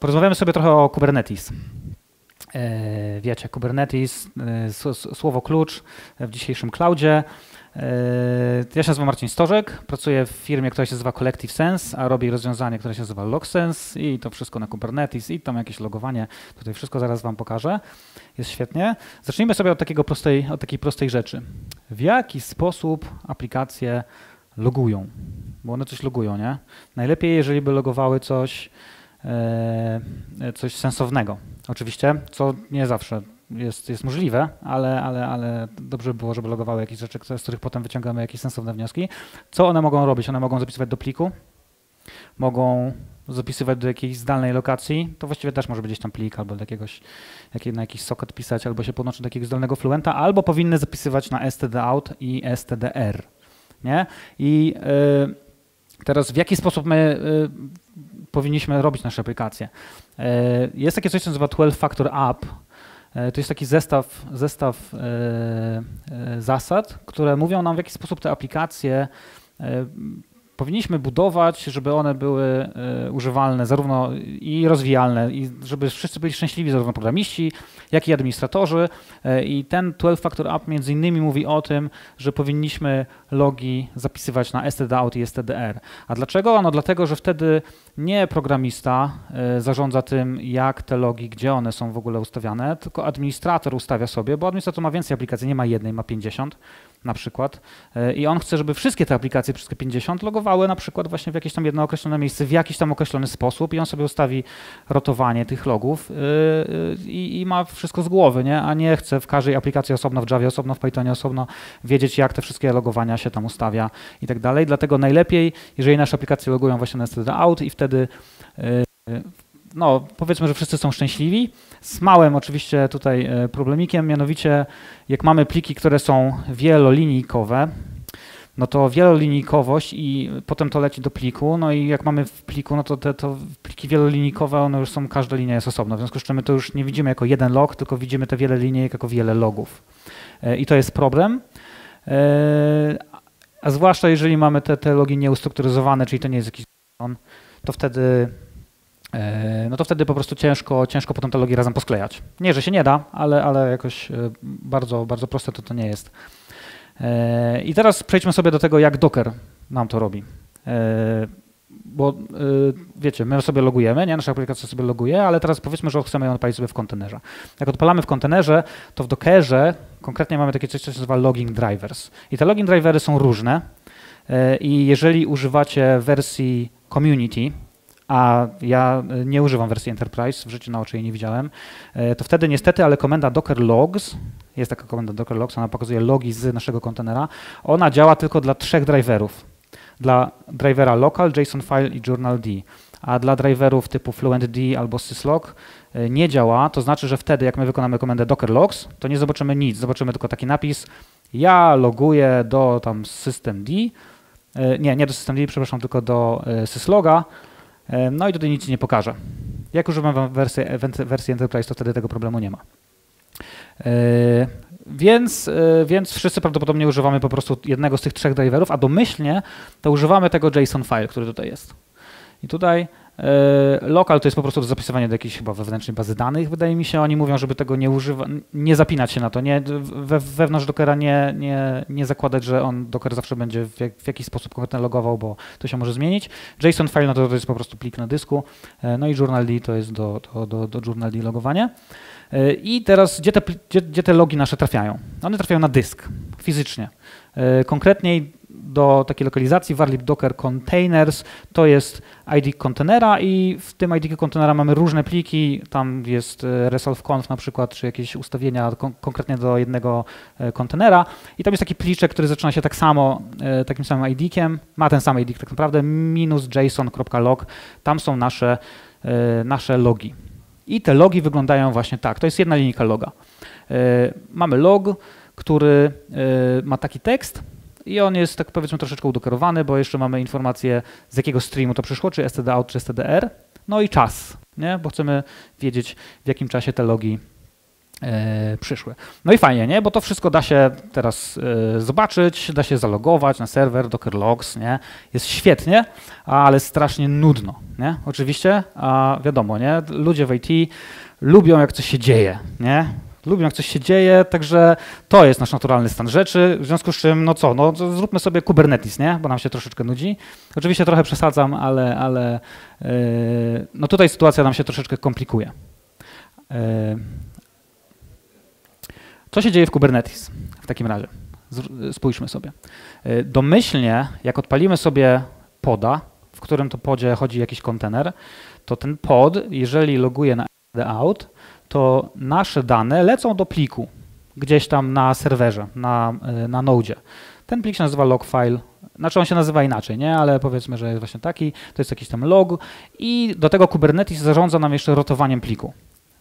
Porozmawiamy sobie trochę o Kubernetes. Wiecie, Kubernetes, słowo klucz w dzisiejszym cloudzie. Ja się nazywam Marcin Stożek, pracuję w firmie, która się nazywa Collective Sense, a robię rozwiązanie, które się nazywa LogSense i to wszystko na Kubernetes i tam jakieś logowanie. Tutaj wszystko zaraz wam pokażę. Jest świetnie. Zacznijmy sobie od takiej prostej rzeczy. W jaki sposób aplikacje logują? Bo one coś logują, nie? Najlepiej, jeżeli by logowały coś sensownego. Oczywiście, co nie zawsze jest możliwe, ale dobrze by było, żeby logowały jakieś rzeczy, z których potem wyciągamy jakieś sensowne wnioski. Co one mogą robić? One mogą zapisywać do pliku, mogą zapisywać do jakiejś zdalnej lokacji, to właściwie też może być gdzieś tam plik albo do na jakiś socket pisać, albo się podłączyć do jakiegoś zdalnego Fluenta, albo powinny zapisywać na stdout i stdr. Nie? I teraz w jaki sposób my powinniśmy robić nasze aplikacje? Jest takie coś, co nazywa 12 Factor App. To jest taki zestaw zasad, które mówią nam, w jaki sposób te aplikacje powinniśmy budować, żeby one były używalne zarówno i rozwijalne, i żeby wszyscy byli szczęśliwi, zarówno programiści, jak i administratorzy. I ten 12 Factor App między innymi mówi o tym, że powinniśmy logi zapisywać na stdout i stdr. A dlaczego? No dlatego, że wtedy nie programista zarządza tym, jak te logi, gdzie one są w ogóle ustawiane, tylko administrator ustawia sobie, bo administrator ma więcej aplikacji, nie ma jednej, ma 50 na przykład i on chce, żeby wszystkie te aplikacje, wszystkie 50 logowały na przykład właśnie w jakieś tam jedno określone miejsce, w jakiś tam określony sposób i on sobie ustawi rotowanie tych logów i ma wszystko z głowy, nie? A nie chce w każdej aplikacji osobno, w Javie osobno, w Pythonie osobno wiedzieć, jak te wszystkie logowania się tam ustawia i tak dalej. Dlatego najlepiej, jeżeli nasze aplikacje logują właśnie na stdout i wtedy no, powiedzmy, że wszyscy są szczęśliwi, z małym oczywiście tutaj problemikiem, mianowicie jak mamy pliki, które są wielolinijkowe, no to wielolinijkowość i potem to leci do pliku, no i jak mamy w pliku, no to te pliki wielolinijkowe, one już są, każda linia jest osobna, w związku z czym my to już nie widzimy jako jeden log, tylko widzimy te wiele linijek jako wiele logów i to jest problem. A zwłaszcza jeżeli mamy te logi nieustrukturyzowane, czyli to nie jest jakiś JSON, to wtedy po prostu ciężko potem te logi razem posklejać. Nie, że się nie da, ale jakoś bardzo, bardzo proste to nie jest. I teraz przejdźmy sobie do tego, jak Docker nam to robi. Bo wiecie, my sobie logujemy, nie? Nasza aplikacja sobie loguje, ale teraz powiedzmy, że chcemy ją odpalić sobie w kontenerze. Jak odpalamy w kontenerze, to w Dockerze konkretnie mamy takie coś, co się nazywa logging drivers. I te logging drivery są różne i jeżeli używacie wersji community, a ja nie używam wersji Enterprise, w życiu na oczy jej nie widziałem, to wtedy niestety, ale komenda docker logs, jest taka komenda docker logs, ona pokazuje logi z naszego kontenera, ona działa tylko dla 3 driverów. Dla drivera local, JSON file i journal D, a dla driverów typu Fluentd albo syslog nie działa, to znaczy, że wtedy jak my wykonamy komendę docker logs, to nie zobaczymy nic, zobaczymy tylko taki napis, ja loguję do tam systemd, nie do systemd, przepraszam, tylko do sysloga. No i tutaj nic nie pokażę. Jak używam wersji Enterprise, to wtedy tego problemu nie ma. Więc wszyscy prawdopodobnie używamy po prostu jednego z tych 3 driverów, a domyślnie to używamy tego JSON file, który tutaj jest. I tutaj local to jest po prostu zapisywanie do jakiejś chyba wewnętrznej bazy danych, wydaje mi się. Oni mówią, żeby tego nie zapinać się na to, wewnątrz Dockera nie zakładać, że Docker zawsze będzie w jakiś sposób konkretnie logował, bo to się może zmienić. JSON file no to jest po prostu plik na dysku, no i journal D to jest do journal D logowanie. I teraz gdzie te logi nasze trafiają? One trafiają na dysk fizycznie. Konkretniej do takiej lokalizacji varlib docker containers, to jest ID kontenera i w tym ID kontenera mamy różne pliki, tam jest resolve.conf na przykład, czy jakieś ustawienia konkretnie do jednego kontenera i tam jest taki pliczek, który zaczyna się tak samo, takim samym ID-kiem, ma ten sam ID tak naprawdę, minus json.log, tam są nasze logi. I te logi wyglądają właśnie tak, to jest jedna linijka loga. Mamy log, który ma taki tekst, i on jest, tak powiedzmy, troszeczkę udokerowany, bo jeszcze mamy informację, z jakiego streamu to przyszło, czy stdout, czy stdr, no i czas, nie? Bo chcemy wiedzieć, w jakim czasie te logi przyszły. No i fajnie, nie? Bo to wszystko da się teraz zobaczyć, da się zalogować na serwer, Docker Logs, nie? Jest świetnie, ale strasznie nudno, nie? Oczywiście, a wiadomo, nie? Ludzie w IT lubią, jak coś się dzieje, nie? Lubią, jak coś się dzieje, także to jest nasz naturalny stan rzeczy, w związku z czym, no co, no zróbmy sobie Kubernetes, nie? Bo nam się troszeczkę nudzi. Oczywiście trochę przesadzam, ale no tutaj sytuacja nam się troszeczkę komplikuje. Co się dzieje w Kubernetes w takim razie? Spójrzmy sobie. Domyślnie, jak odpalimy sobie poda, w którym to podzie chodzi jakiś kontener, to ten pod, jeżeli loguje na out, to nasze dane lecą do pliku gdzieś tam na serwerze, na nodzie. Ten plik się nazywa logfile, znaczy on się nazywa inaczej, nie? Ale powiedzmy, że jest właśnie taki, to jest jakiś tam log i do tego Kubernetes zarządza nam jeszcze rotowaniem pliku.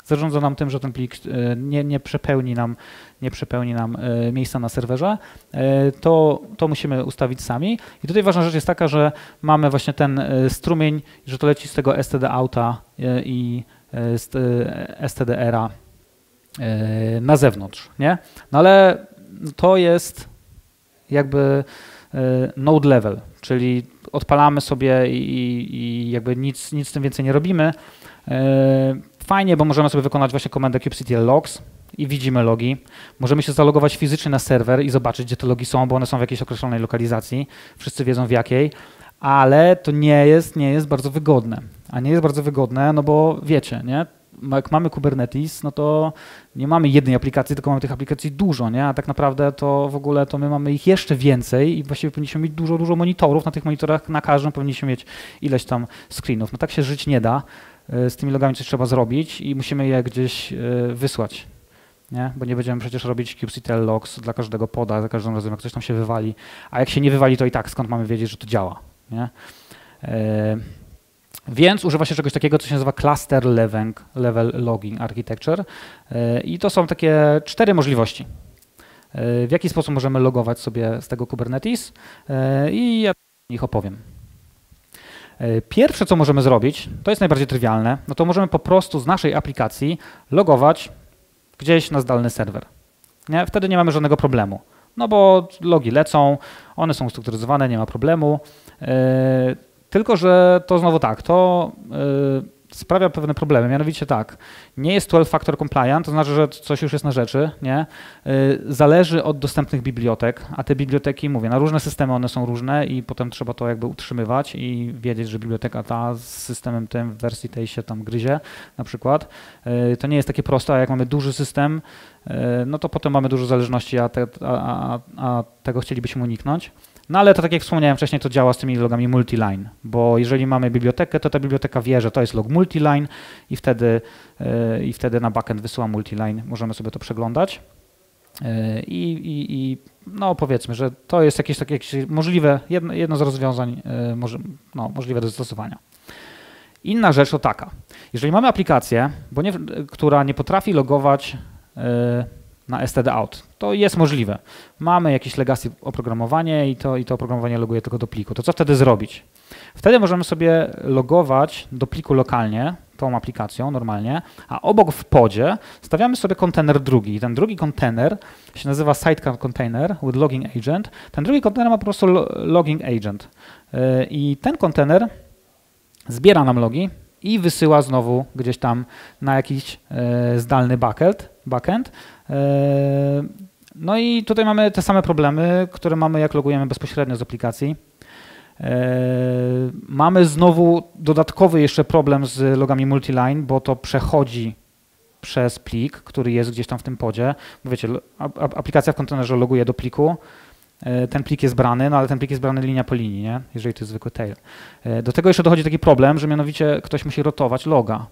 Zarządza nam tym, że ten plik nie przepełni nam miejsca na serwerze, to musimy ustawić sami. I tutaj ważna rzecz jest taka, że mamy właśnie ten strumień, że to leci z tego std-outa i std-era na zewnątrz, nie? No ale to jest jakby node level, czyli odpalamy sobie i jakby nic z tym więcej nie robimy. Fajnie, bo możemy sobie wykonać właśnie komendę kubectl logs i widzimy logi. Możemy się zalogować fizycznie na serwer i zobaczyć, gdzie te logi są, bo one są w jakiejś określonej lokalizacji. Wszyscy wiedzą w jakiej, ale to nie jest bardzo wygodne. A nie jest bardzo wygodne, no bo wiecie, nie? Jak mamy Kubernetes, no to nie mamy jednej aplikacji, tylko mamy tych aplikacji dużo, nie? A tak naprawdę to w ogóle to my mamy ich jeszcze więcej i właściwie powinniśmy mieć dużo monitorów. Na tych monitorach na każdym powinniśmy mieć ileś tam screenów. No tak się żyć nie da. Z tymi logami coś trzeba zrobić i musimy je gdzieś wysłać, nie? Bo nie będziemy przecież robić kubectl logs dla każdego poda, za każdym razem, jak coś tam się wywali, a jak się nie wywali, to i tak skąd mamy wiedzieć, że to działa, nie? Więc używa się czegoś takiego, co się nazywa cluster level logging architecture i to są takie 4 możliwości, w jaki sposób możemy logować sobie z tego Kubernetes i ja o nich opowiem. Pierwsze, co możemy zrobić, to jest najbardziej trywialne, no to możemy po prostu z naszej aplikacji logować gdzieś na zdalny serwer. Nie? Wtedy nie mamy żadnego problemu, no bo logi lecą, one są ustrukturyzowane, nie ma problemu, tylko że to znowu tak, to sprawia pewne problemy, mianowicie tak, nie jest 12 factor compliant, to znaczy, że coś już jest na rzeczy, nie? Zależy od dostępnych bibliotek, a te biblioteki, mówię, na różne systemy one są różne i potem trzeba to jakby utrzymywać i wiedzieć, że biblioteka ta z systemem tym w wersji tej się tam gryzie na przykład. To nie jest takie proste, a jak mamy duży system, no to potem mamy dużo zależności, a tego chcielibyśmy uniknąć. No ale to tak jak wspomniałem wcześniej, to działa z tymi logami multiline, bo jeżeli mamy bibliotekę, to ta biblioteka wie, że to jest log multiline i wtedy na backend wysyła multiline. Możemy sobie to przeglądać i no powiedzmy, że to jest jakieś takie możliwe, jedno z rozwiązań możliwe do zastosowania. Inna rzecz to taka, jeżeli mamy aplikację, która nie potrafi logować na std-out. To jest możliwe. Mamy jakieś legacy oprogramowanie i to oprogramowanie loguje tylko do pliku. To co wtedy zrobić? Wtedy możemy sobie logować do pliku lokalnie, tą aplikacją normalnie, a obok w podzie stawiamy sobie kontener drugi. I ten drugi kontener się nazywa sidecar container with logging agent. Ten drugi kontener ma po prostu logging agent. I ten kontener zbiera nam logi i wysyła znowu gdzieś tam na jakiś zdalny backend. No i tutaj mamy te same problemy, które mamy, jak logujemy bezpośrednio z aplikacji. Mamy znowu dodatkowy jeszcze problem z logami multiline, bo to przechodzi przez plik, który jest gdzieś tam w tym podzie. Bo wiecie, aplikacja w kontenerze loguje do pliku, ten plik jest brany, no ale ten plik jest brany linia po linii, nie? Jeżeli to jest zwykły tail. Do tego jeszcze dochodzi taki problem, że mianowicie ktoś musi rotować loga.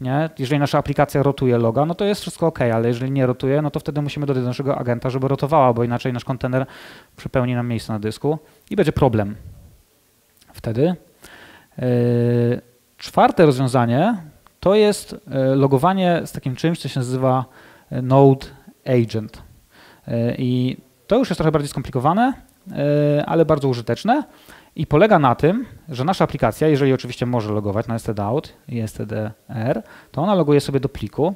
Nie? Jeżeli nasza aplikacja rotuje loga, no to jest wszystko ok, ale jeżeli nie rotuje, no to wtedy musimy dodać do naszego agenta, żeby rotowała, bo inaczej nasz kontener przepełni nam miejsce na dysku i będzie problem. Wtedy czwarte rozwiązanie to jest logowanie z takim czymś, co się nazywa node agent. I to już jest trochę bardziej skomplikowane, ale bardzo użyteczne i polega na tym, że nasza aplikacja, jeżeli oczywiście może logować na std-out i std-r, to ona loguje sobie do pliku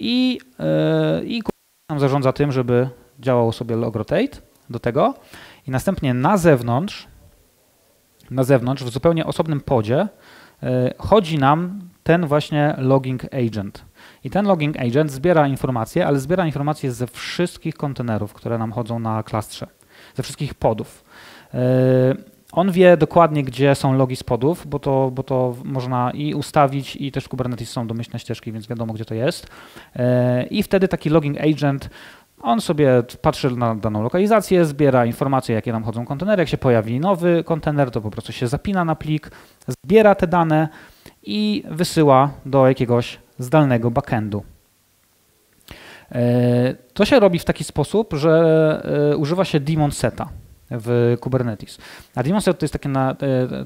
i nam zarządza tym, żeby działał sobie logrotate do tego i następnie na zewnątrz w zupełnie osobnym podzie chodzi nam ten właśnie logging agent. I ten logging agent zbiera informacje, ale zbiera informacje ze wszystkich kontenerów, które nam chodzą na klastrze, ze wszystkich podów. On wie dokładnie, gdzie są logi z podów, bo to można i ustawić, i też w Kubernetes są domyślne ścieżki, więc wiadomo, gdzie to jest. I wtedy taki logging agent, on sobie patrzy na daną lokalizację, zbiera informacje, jakie nam chodzą kontenery. Jak się pojawi nowy kontener, to po prostu się zapina na plik, zbiera te dane i wysyła do jakiegoś zdalnego backendu. To się robi w taki sposób, że używa się daemon seta w Kubernetes. A daemon set to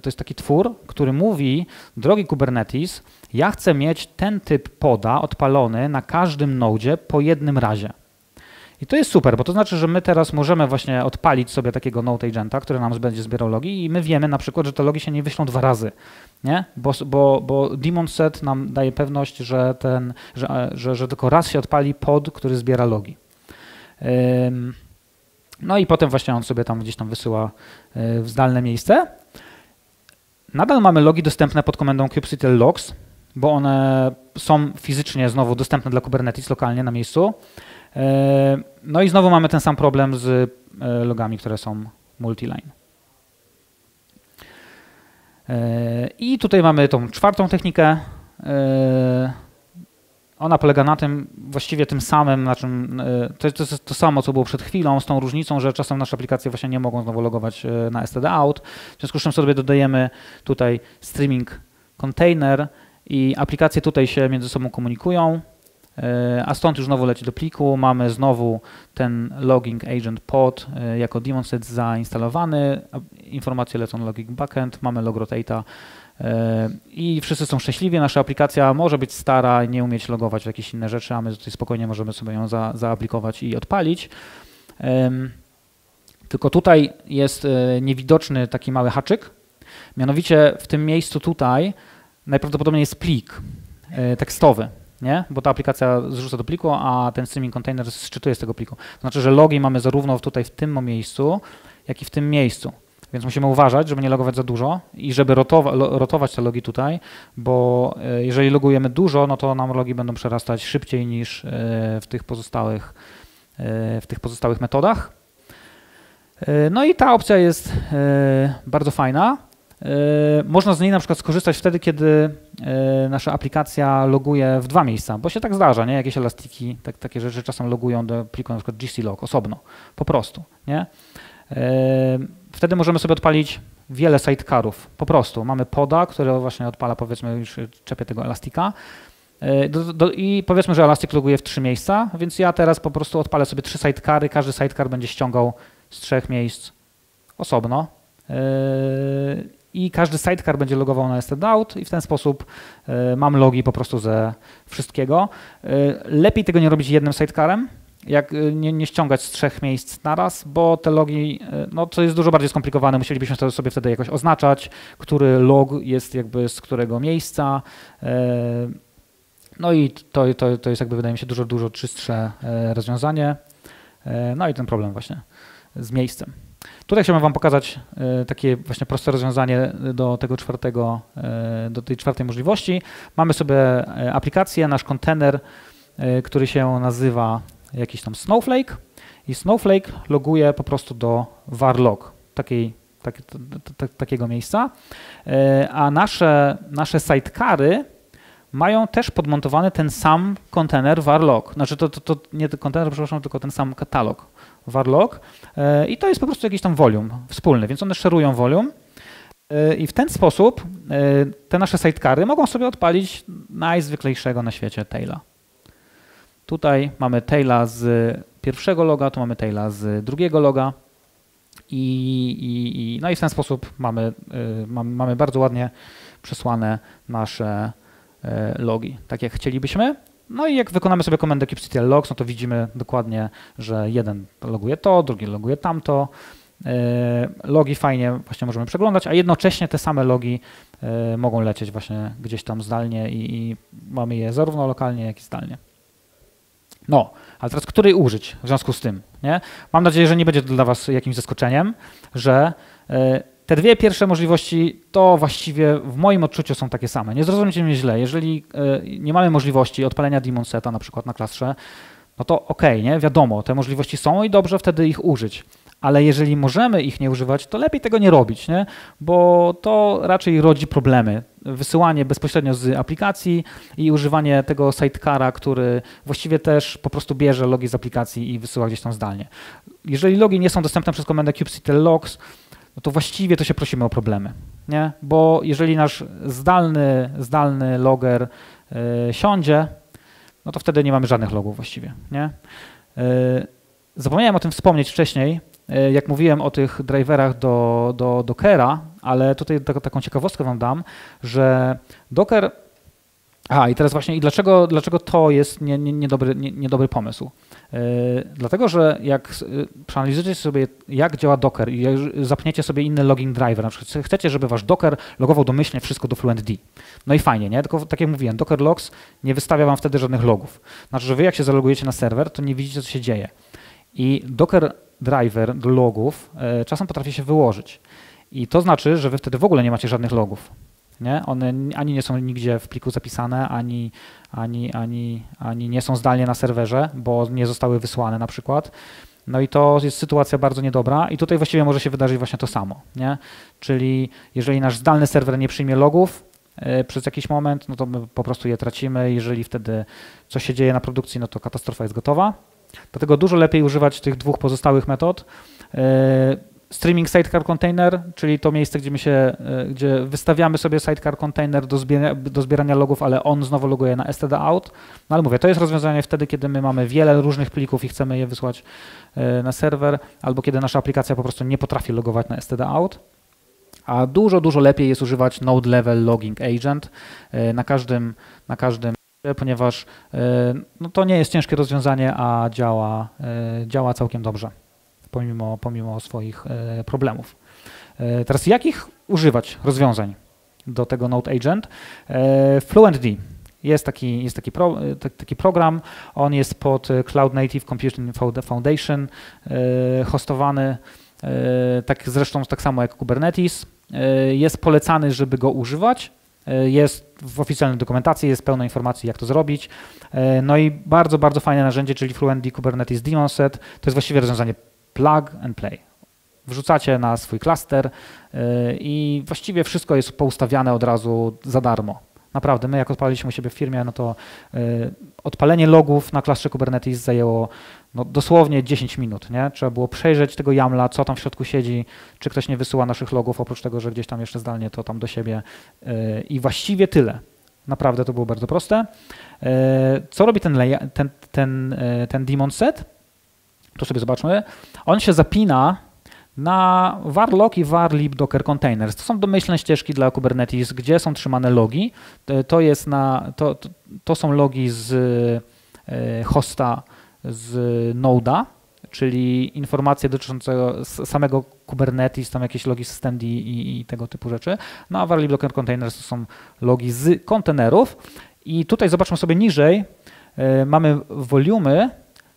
jest taki twór, który mówi: drogi Kubernetes, ja chcę mieć ten typ poda odpalony na każdym nodzie po jednym razie. I to jest super, bo to znaczy, że my teraz możemy właśnie odpalić sobie takiego node agenta, który nam będzie zbierał logi i my wiemy na przykład, że te logi się nie wyślą dwa razy, nie? Bo daemon set nam daje pewność, że tylko raz się odpali pod, który zbiera logi. No i potem właśnie on sobie tam gdzieś tam wysyła w zdalne miejsce. Nadal mamy logi dostępne pod komendą kubectl logs, bo one są fizycznie znowu dostępne dla Kubernetes lokalnie na miejscu. No i znowu mamy ten sam problem z logami, które są multiline. I tutaj mamy tą czwartą technikę. Ona polega na tym, właściwie tym samym, na czym to jest to samo, co było przed chwilą, z tą różnicą, że czasem nasze aplikacje właśnie nie mogą znowu logować na std out. W związku z czym sobie dodajemy tutaj streaming container i aplikacje tutaj się między sobą komunikują, a stąd już znowu leci do pliku. Mamy znowu ten logging agent pod jako daemon set zainstalowany. Informacje lecą na logging backend, mamy log rotate'a i wszyscy są szczęśliwi. Nasza aplikacja może być stara, nie umieć logować w jakieś inne rzeczy, a my tutaj spokojnie możemy sobie ją zaaplikować i odpalić. Tylko tutaj jest niewidoczny taki mały haczyk. Mianowicie w tym miejscu tutaj najprawdopodobniej jest plik tekstowy. Nie? Bo ta aplikacja zrzuca do pliku, a ten streaming container zczytuje z tego pliku. To znaczy, że logi mamy zarówno tutaj w tym miejscu, jak i w tym miejscu. Więc musimy uważać, żeby nie logować za dużo i żeby rotować te logi tutaj, bo jeżeli logujemy dużo, no to nam logi będą przerastać szybciej niż w tych pozostałych metodach. No i ta opcja jest bardzo fajna. Można z niej na przykład skorzystać wtedy, kiedy nasza aplikacja loguje w dwa miejsca, bo się tak zdarza, nie? Jakieś elastiki, takie rzeczy czasem logują do pliku na przykład gclog osobno, po prostu, nie? Wtedy możemy sobie odpalić wiele sidecarów, po prostu. Mamy poda, który właśnie odpala, powiedzmy, już czepię tego elastika i powiedzmy, że elastik loguje w trzy miejsca, więc ja teraz po prostu odpalę sobie trzy sidecary, każdy sidecar będzie ściągał z trzech miejsc osobno. I każdy sidecar będzie logował na std out i w ten sposób mam logi po prostu ze wszystkiego. Lepiej tego nie robić jednym sidecarem, jak nie ściągać z trzech miejsc naraz, bo te logi, no to jest dużo bardziej skomplikowane, musielibyśmy sobie wtedy jakoś oznaczać, który log jest jakby z którego miejsca. No i to jest jakby, wydaje mi się, dużo czystsze rozwiązanie. No i ten problem właśnie z miejscem. Tutaj chciałbym wam pokazać takie właśnie proste rozwiązanie do tej czwartej możliwości. Mamy sobie aplikację, nasz kontener, który się nazywa jakiś tam Snowflake i Snowflake loguje po prostu do varlog, takiego miejsca, a nasze sidecary mają też podmontowany ten sam kontener varlog, znaczy to nie kontener, przepraszam, tylko ten sam katalog varlog i to jest po prostu jakiś tam volume wspólny, więc one szerują volume i w ten sposób te nasze sidecary mogą sobie odpalić najzwyklejszego na świecie taila. Tutaj mamy taila z pierwszego loga, tu mamy taila z drugiego loga no i w ten sposób mamy bardzo ładnie przesłane nasze logi, tak jak chcielibyśmy. No i jak wykonamy sobie komendę kubectl logs, no to widzimy dokładnie, że jeden loguje to, drugi loguje tamto. Logi fajnie właśnie możemy przeglądać, a jednocześnie te same logi mogą lecieć właśnie gdzieś tam zdalnie i mamy je zarówno lokalnie, jak i zdalnie. No, ale teraz której użyć w związku z tym? Nie? Mam nadzieję, że nie będzie to dla was jakimś zaskoczeniem, że te dwie pierwsze możliwości to właściwie w moim odczuciu są takie same. Nie zrozumcie mnie źle, jeżeli nie mamy możliwości odpalenia daemon seta na przykład na klastrze, no to okej, nie? Wiadomo, te możliwości są i dobrze wtedy ich użyć. Ale jeżeli możemy ich nie używać, to lepiej tego nie robić, nie? Bo to raczej rodzi problemy. Wysyłanie bezpośrednio z aplikacji i używanie tego sidecara, który właściwie też po prostu bierze logi z aplikacji i wysyła gdzieś tam zdalnie. Jeżeli logi nie są dostępne przez komendę kubectl logs, no to właściwie to się prosimy o problemy, nie? Bo jeżeli nasz zdalny logger siądzie, no to wtedy nie mamy żadnych logów właściwie, nie? Zapomniałem o tym wspomnieć wcześniej, jak mówiłem o tych driverach do Dockera, ale tutaj taką ciekawostkę wam dam, że Docker... Aha, i teraz właśnie, i dlaczego to jest niedobry pomysł? Dlatego, że jak przeanalizujecie sobie, jak działa Docker i zapniecie sobie inny logging driver, na przykład chcecie, żeby wasz Docker logował domyślnie wszystko do Fluentd. No i fajnie, nie? Tylko tak jak mówiłem, Docker logs nie wystawia wam wtedy żadnych logów. Znaczy, że wy jak się zalogujecie na serwer, to nie widzicie, co się dzieje. I Docker driver do logów czasem potrafi się wyłożyć. I to znaczy, że wy wtedy w ogóle nie macie żadnych logów. Nie? One ani nie są nigdzie w pliku zapisane, ani nie są zdalnie na serwerze, bo nie zostały wysłane na przykład. No i to jest sytuacja bardzo niedobra i tutaj właściwie może się wydarzyć właśnie to samo. Nie? Czyli jeżeli nasz zdalny serwer nie przyjmie logów przez jakiś moment, no to my po prostu je tracimy. Jeżeli wtedy coś się dzieje na produkcji, no to katastrofa jest gotowa. Dlatego dużo lepiej używać tych dwóch pozostałych metod. Streaming sidecar container, czyli to miejsce, gdzie wystawiamy sobie sidecar container do zbierania logów, ale on znowu loguje na std out. No ale mówię, to jest rozwiązanie wtedy, kiedy my mamy wiele różnych plików i chcemy je wysłać na serwer, albo kiedy nasza aplikacja po prostu nie potrafi logować na std out. A dużo lepiej jest używać node level logging agent na każdym, ponieważ no, to nie jest ciężkie rozwiązanie, a działa całkiem dobrze, pomimo swoich problemów. Teraz jakich używać rozwiązań do tego Node Agent? Fluentd jest taki program, on jest pod Cloud Native Computing Foundation hostowany, zresztą tak samo jak Kubernetes. Jest polecany, żeby go używać. Jest w oficjalnej dokumentacji, jest pełno informacji, jak to zrobić. No i bardzo fajne narzędzie, czyli Fluentd Kubernetes Daemon Set. To jest właściwie rozwiązanie plug and play. Wrzucacie na swój klaster i właściwie wszystko jest poustawiane od razu za darmo. Naprawdę, my jak odpaliliśmy u siebie w firmie, no to odpalenie logów na klastrze Kubernetes zajęło no, dosłownie 10 minut. Nie? Trzeba było przejrzeć tego YAML-a, co tam w środku siedzi, czy ktoś nie wysyła naszych logów, oprócz tego, że gdzieś tam jeszcze zdalnie to tam do siebie i właściwie tyle. Naprawdę to było bardzo proste. Co robi ten daemon set? Tu sobie zobaczmy. On się zapina na varlog i varlib docker containers. To są domyślne ścieżki dla Kubernetes, gdzie są trzymane logi. To są logi z hosta, z node'a, czyli informacje dotyczące samego Kubernetes, tam jakieś logi systemd i tego typu rzeczy. No a varlib docker containers to są logi z kontenerów. I tutaj zobaczmy sobie niżej, mamy volumy.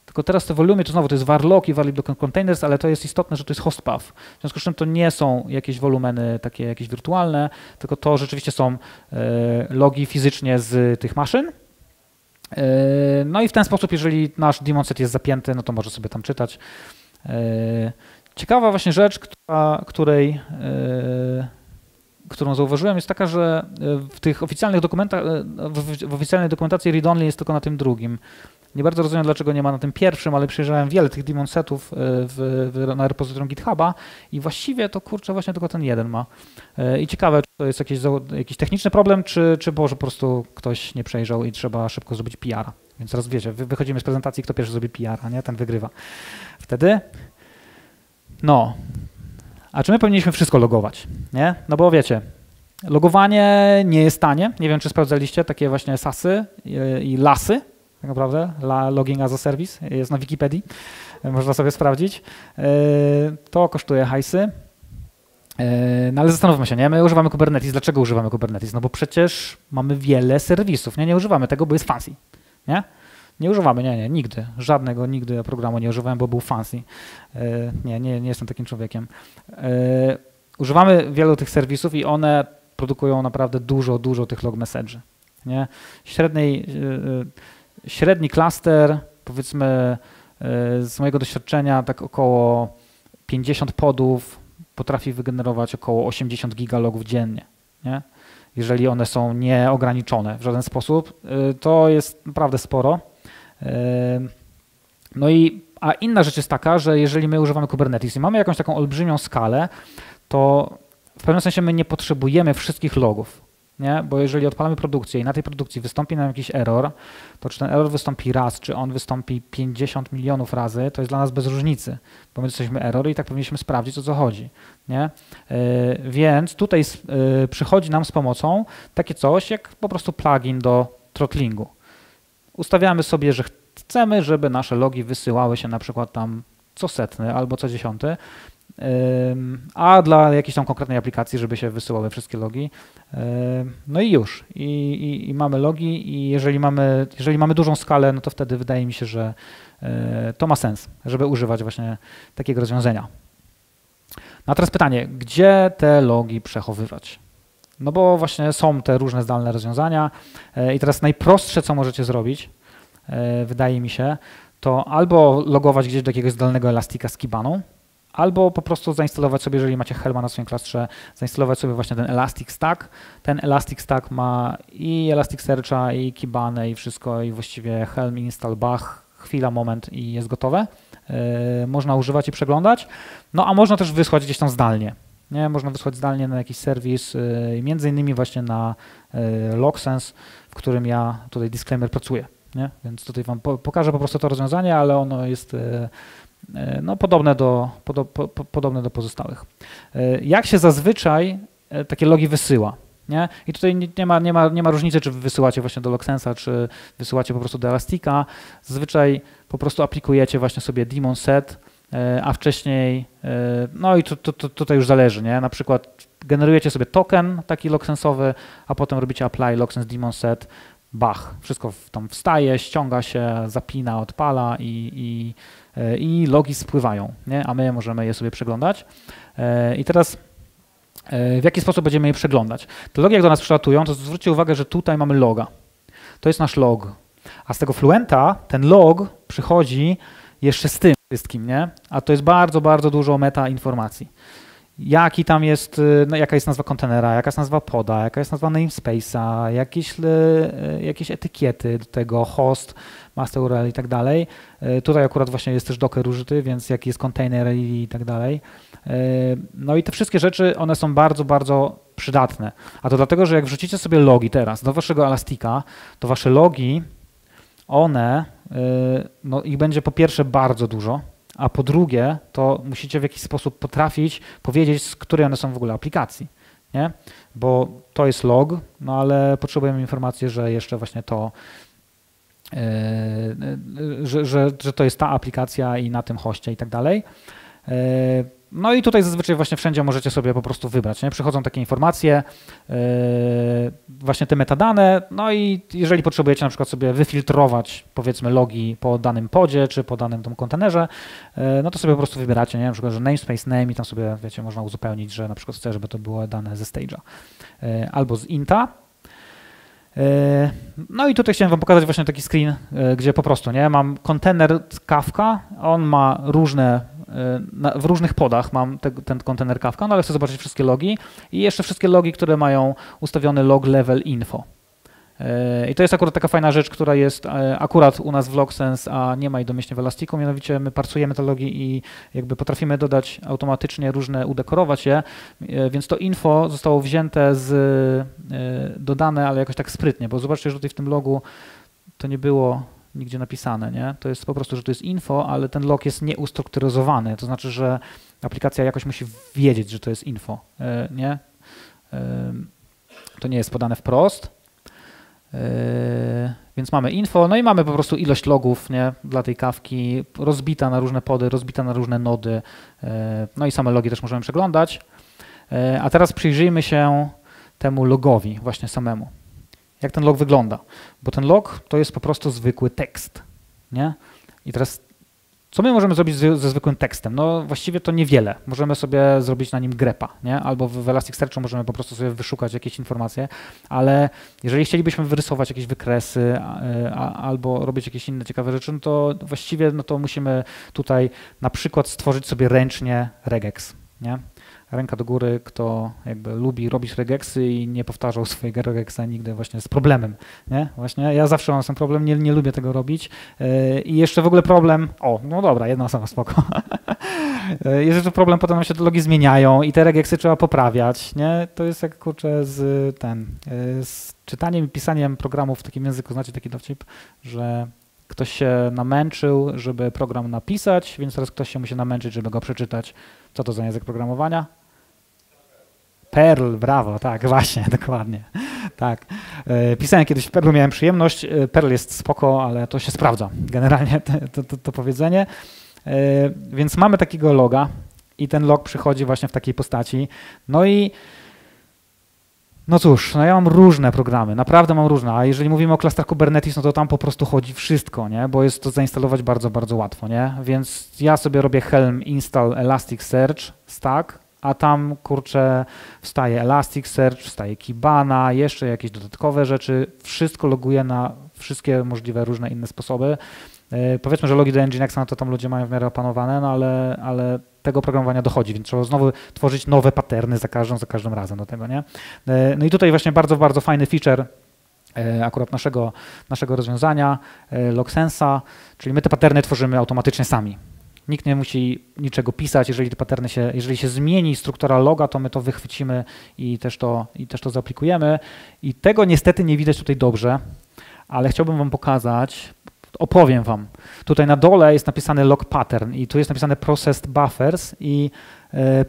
Tylko teraz te volumy to znowu to jest varlog i varlib docker containers, ale to jest istotne, że to jest host path. W związku z czym to nie są jakieś wolumeny takie jakieś wirtualne, tylko to rzeczywiście są logi fizycznie z tych maszyn. No i w ten sposób, jeżeli nasz daemon set jest zapięty, no to może sobie tam czytać. Ciekawa właśnie rzecz, którą zauważyłem, jest taka, że w tych oficjalnych dokumentach, w oficjalnej dokumentacji read-only jest tylko na tym drugim. Nie bardzo rozumiem, dlaczego nie ma na tym pierwszym, ale przejrzałem wiele tych daemon setów na repozytorium GitHuba i właściwie to, kurczę, właśnie tylko ten jeden ma. I ciekawe, czy to jest jakiś techniczny problem, czy może po prostu ktoś nie przejrzał i trzeba szybko zrobić PR-a. Więc teraz wiecie, wychodzimy z prezentacji, kto pierwszy zrobi PR-a, nie? Ten wygrywa. Wtedy, no, a czy my powinniśmy wszystko logować, nie? No bo wiecie, logowanie nie jest tanie. Nie wiem, czy sprawdzaliście takie właśnie sasy i lasy. Tak naprawdę, logging as a service jest na Wikipedii, można sobie sprawdzić. To kosztuje hajsy, no ale zastanówmy się, nie? My używamy Kubernetes, dlaczego używamy Kubernetes? No bo przecież mamy wiele serwisów, nie używamy tego, bo jest fancy, nie? Nie używamy, nie, nigdy. Żadnego nigdy programu nie używałem, bo był fancy. Nie jestem takim człowiekiem. Używamy wielu tych serwisów i one produkują naprawdę dużo tych log message'y. Nie? Średni klaster, powiedzmy z mojego doświadczenia, tak około 50 podów potrafi wygenerować około 80 gigalogów dziennie. Nie? Jeżeli one są nieograniczone w żaden sposób, to jest naprawdę sporo. No i a inna rzecz jest taka, że jeżeli my używamy Kubernetes i mamy jakąś taką olbrzymią skalę, to w pewnym sensie my nie potrzebujemy wszystkich logów, nie? Bo jeżeli odpalamy produkcję i na tej produkcji wystąpi nam jakiś error, to czy ten error wystąpi raz, czy on wystąpi 50 milionów razy, to jest dla nas bez różnicy, bo my jesteśmy error i tak powinniśmy sprawdzić, o co chodzi. Nie? Więc tutaj przychodzi nam z pomocą takie coś jak po prostu plugin do throttlingu. Ustawiamy sobie, że chcemy, żeby nasze logi wysyłały się na przykład tam co setny albo co dziesiąty, a dla jakiejś tam konkretnej aplikacji, żeby się wysyłały wszystkie logi. No i już. I mamy logi i jeżeli mamy dużą skalę, no to wtedy wydaje mi się, że to ma sens, żeby używać właśnie takiego rozwiązania. No a teraz pytanie, gdzie te logi przechowywać? No bo właśnie są te różne zdalne rozwiązania i teraz najprostsze, co możecie zrobić, wydaje mi się, to albo logować gdzieś do jakiegoś zdalnego elastika z Kibaną, albo po prostu zainstalować sobie, jeżeli macie Helma na swoim klastrze, zainstalować sobie właśnie ten Elastic Stack. Ten Elastic Stack ma i Elasticsearcha, i Kibanę, i wszystko, i właściwie Helm, install, bach, chwila, moment i jest gotowe. Można używać i przeglądać. No a można też wysłać gdzieś tam zdalnie. Nie? Można wysłać zdalnie na jakiś serwis, między innymi właśnie na LogSense, w którym ja tutaj disclaimer pracuję. Nie? Więc tutaj wam pokażę po prostu to rozwiązanie, ale ono jest no, podobne do pozostałych. Jak się zazwyczaj takie logi wysyła? Nie? I tutaj nie ma różnicy, czy wysyłacie właśnie do LogSense'a, czy wysyłacie po prostu do Elastika. Zazwyczaj po prostu aplikujecie właśnie sobie daemon set, a wcześniej, no i tutaj już zależy, nie? Na przykład generujecie sobie token taki logsensowy, a potem robicie apply logsense daemon set, bach, wszystko tam wstaje, ściąga się, zapina, odpala i logi spływają, nie? A my możemy je sobie przeglądać. I teraz w jaki sposób będziemy je przeglądać? Te logi jak do nas przylatują, to zwróćcie uwagę, że tutaj mamy loga. To jest nasz log. A z tego Fluenta ten log przychodzi jeszcze z tym wszystkim, nie? A to jest bardzo dużo meta informacji. Jaki tam jest, no, jaka jest nazwa kontenera, jaka jest nazwa poda, jaka jest nazwa namespace'a, jakieś etykiety do tego, host, master URL i tak dalej. Tutaj akurat właśnie jest też Docker użyty, więc jaki jest kontener i tak dalej. No i te wszystkie rzeczy, one są bardzo przydatne. A to dlatego, że jak wrzucicie sobie logi teraz do waszego Elastika, to wasze logi, one, no ich będzie po pierwsze bardzo dużo, a po drugie, to musicie w jakiś sposób potrafić powiedzieć, z której one są w ogóle aplikacji, nie? Bo to jest log, no ale potrzebujemy informacji, że jeszcze właśnie to, że to jest ta aplikacja i na tym hoście i tak dalej. No i tutaj zazwyczaj właśnie wszędzie możecie sobie po prostu wybrać, nie? Przychodzą takie informacje, właśnie te metadane, no i jeżeli potrzebujecie na przykład sobie wyfiltrować, powiedzmy, logi po danym podzie, czy po danym tym kontenerze, no to sobie po prostu wybieracie, nie? Na przykład, że namespace name i tam sobie, wiecie, można uzupełnić, że na przykład chcę, żeby to było dane ze stage'a albo z inta. No i tutaj chciałem wam pokazać właśnie taki screen, gdzie po prostu, nie? Mam kontener Kafka, on ma różne w różnych podach mam ten kontener Kafka, no ale chcę zobaczyć wszystkie logi i jeszcze wszystkie logi, które mają ustawiony log level info. I to jest akurat taka fajna rzecz, która jest akurat u nas w LogSense, a nie ma jej domyślnie w Elastiku, mianowicie my parsujemy te logi i jakby potrafimy dodać automatycznie różne, udekorować je, więc to info zostało wzięte dodane, ale jakoś tak sprytnie, bo zobaczcie, że tutaj w tym logu to nie było nigdzie napisane, nie? To jest po prostu, że to jest info, ale ten log jest nieustrukturyzowany, to znaczy, że aplikacja jakoś musi wiedzieć, że to jest info, nie? To nie jest podane wprost, więc mamy info, no i mamy po prostu ilość logów, nie? Dla tej Kafki, rozbita na różne pody, rozbita na różne nody, no i same logi też możemy przeglądać. A teraz przyjrzyjmy się temu logowi właśnie samemu. Jak ten log wygląda, bo ten log to jest po prostu zwykły tekst, nie? I teraz co my możemy zrobić ze zwykłym tekstem? No właściwie to niewiele. Możemy sobie zrobić na nim grepa, nie? Albo w Elasticsearchu możemy po prostu sobie wyszukać jakieś informacje, ale jeżeli chcielibyśmy wyrysować jakieś wykresy albo robić jakieś inne ciekawe rzeczy, no to właściwie no to musimy tutaj na przykład stworzyć sobie ręcznie regex, nie? Ręka do góry, kto jakby lubi robić regexy i nie powtarzał swojego regexa nigdy, właśnie z problemem, nie? Właśnie ja zawsze mam ten problem, nie lubię tego robić i jeszcze w ogóle problem, o, no dobra, jedna sama, spoko. Jest jeszcze problem, potem nam się te logi zmieniają i te regexy trzeba poprawiać, nie? To jest jak, kurczę, z czytaniem i pisaniem programów w takim języku, znacie taki dowcip, że ktoś się namęczył, żeby program napisać, więc teraz ktoś się musi namęczyć, żeby go przeczytać. Co to za język programowania? Perl, brawo, tak, właśnie, dokładnie. Tak. Pisałem kiedyś w Perlu, miałem przyjemność. Perl jest spoko, ale to się sprawdza generalnie, to powiedzenie. Więc mamy takiego loga i ten log przychodzi właśnie w takiej postaci. No i no cóż, no ja mam różne programy, naprawdę mam różne, a jeżeli mówimy o klastrach Kubernetes, no to tam po prostu chodzi wszystko, nie? Bo jest to zainstalować bardzo, bardzo łatwo, nie? Więc ja sobie robię helm install Elasticsearch stack, a tam, kurczę, wstaje Elasticsearch, wstaje Kibana, jeszcze jakieś dodatkowe rzeczy, wszystko loguję na wszystkie możliwe różne inne sposoby. Powiedzmy, że logi do Nginx, no to tam ludzie mają w miarę opanowane, no ale tego programowania dochodzi, więc trzeba znowu tworzyć nowe paterny za każdym razem do tego, nie? No i tutaj właśnie bardzo, bardzo fajny feature akurat naszego rozwiązania, LogSense'a, czyli my te paterny tworzymy automatycznie sami. Nikt nie musi niczego pisać, jeżeli te paterny się, jeżeli się zmieni struktura loga, to my to wychwycimy i też to zaaplikujemy. I tego niestety nie widać tutaj dobrze, ale chciałbym wam pokazać, opowiem wam. Tutaj na dole jest napisany log pattern i tu jest napisane processed buffers i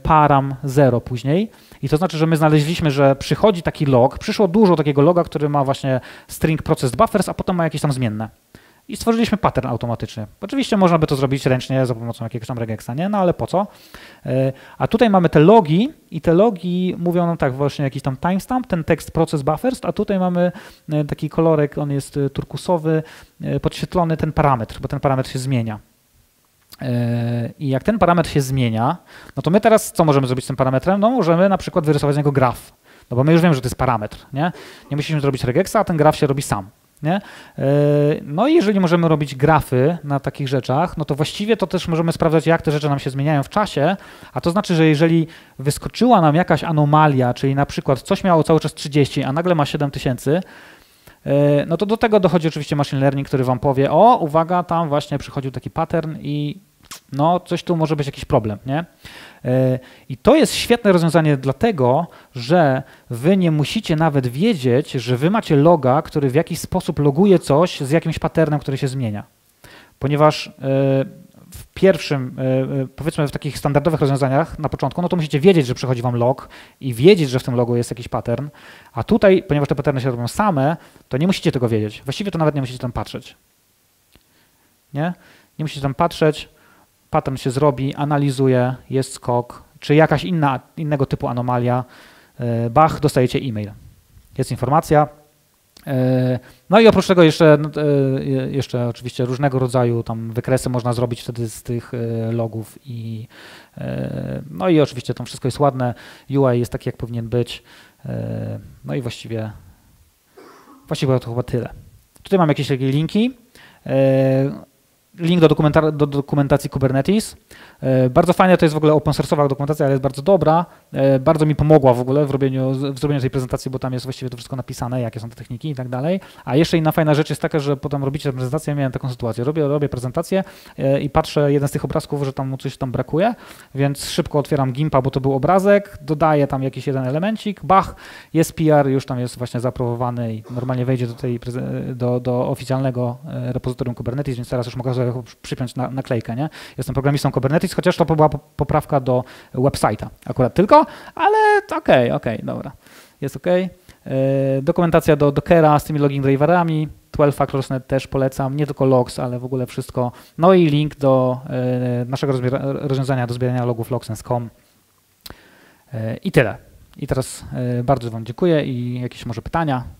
param 0 później. I to znaczy, że my znaleźliśmy, że przychodzi taki log, przyszło dużo takiego loga, który ma właśnie string processed buffers, a potem ma jakieś tam zmienne. I stworzyliśmy pattern automatyczny. Oczywiście można by to zrobić ręcznie za pomocą jakiegoś tam regexa, nie? No ale po co? A tutaj mamy te logi i te logi mówią nam tak właśnie jakiś tam timestamp, ten tekst process buffers, a tutaj mamy taki kolorek, on jest turkusowy, podświetlony ten parametr, bo ten parametr się zmienia. I jak ten parametr się zmienia, no to my teraz co możemy zrobić z tym parametrem? No możemy na przykład wyrysować z niego graf, no bo my już wiemy, że to jest parametr, nie? Nie musimy zrobić regexa, a ten graf się robi sam. Nie? No i jeżeli możemy robić grafy na takich rzeczach, no to właściwie to też możemy sprawdzać, jak te rzeczy nam się zmieniają w czasie, a to znaczy, że jeżeli wyskoczyła nam jakaś anomalia, czyli na przykład coś miało cały czas 30, a nagle ma 7000, no to do tego dochodzi oczywiście machine learning, który wam powie, o uwaga, tam właśnie przychodził taki pattern i no coś tu może być jakiś problem, nie? I to jest świetne rozwiązanie dlatego, że wy nie musicie nawet wiedzieć, że wy macie loga, który w jakiś sposób loguje coś z jakimś patternem, który się zmienia. Ponieważ w pierwszym, powiedzmy w takich standardowych rozwiązaniach na początku, no to musicie wiedzieć, że przychodzi wam log i wiedzieć, że w tym logu jest jakiś pattern, a tutaj, ponieważ te patterny się robią same, to nie musicie tego wiedzieć. Właściwie to nawet nie musicie tam patrzeć. Nie? Nie musicie tam patrzeć. Pattern się zrobi, analizuje, jest skok, czy jakaś innego typu anomalia, bach, dostajecie e-mail. Jest informacja. No i oprócz tego jeszcze oczywiście różnego rodzaju tam wykresy można zrobić wtedy z tych logów i no i oczywiście tam wszystko jest ładne, UI jest taki, jak powinien być. No i właściwie to chyba tyle. Tutaj mam jakieś linki. Link do dokumentacji Kubernetes. Bardzo fajne, to jest w ogóle open source'owa dokumentacja, ale jest bardzo dobra. Bardzo mi pomogła w ogóle w zrobieniu tej prezentacji, bo tam jest właściwie to wszystko napisane, jakie są te techniki i tak dalej. A jeszcze inna fajna rzecz jest taka, że potem robicie prezentację, ja miałem taką sytuację, robię prezentację i patrzę jeden z tych obrazków, że tam coś tam brakuje, więc szybko otwieram Gimpa, bo to był obrazek, dodaję tam jakiś jeden elemencik, bach, jest PR, już tam jest właśnie zaaprobowany i normalnie wejdzie do oficjalnego repozytorium Kubernetes, więc teraz już mogę przypiąć naklejkę, nie? Jestem programistą Kubernetes, chociaż to była poprawka do website'a akurat tylko, ale okej, dobra, jest okej. Dokumentacja do Dockera z tymi logging driverami, 12 Factor App też polecam, nie tylko logs, ale w ogóle wszystko. No i link do naszego rozwiązania do zbierania logów logsense.com i tyle. I teraz bardzo wam dziękuję i jakieś może pytania?